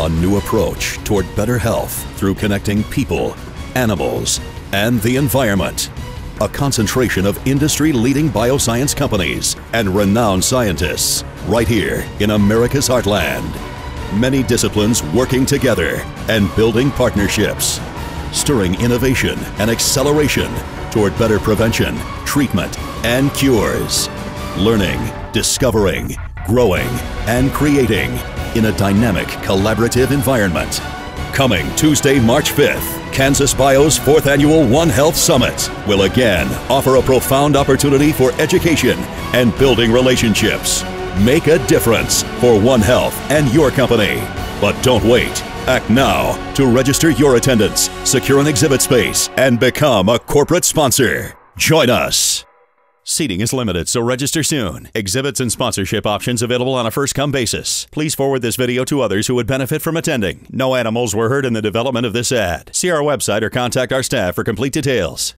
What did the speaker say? a new approach toward better health through connecting people, animals, and the environment. A concentration of industry-leading bioscience companies and renowned scientists right here in America's heartland. Many disciplines working together and building partnerships, stirring innovation and acceleration toward better prevention, treatment, and cures. Learning, discovering, growing, and creating in a dynamic, collaborative environment. Coming Tuesday, March 5th, Kansas Bio's 4th Annual One Health Summit will again offer a profound opportunity for education and building relationships. Make a difference for One Health and your company. But don't wait. Act now to register your attendance, secure an exhibit space, and become a corporate sponsor. Join us. Seating is limited, so register soon. Exhibits and sponsorship options available on a first-come basis. Please forward this video to others who would benefit from attending. No animals were hurt in the development of this ad. See our website or contact our staff for complete details.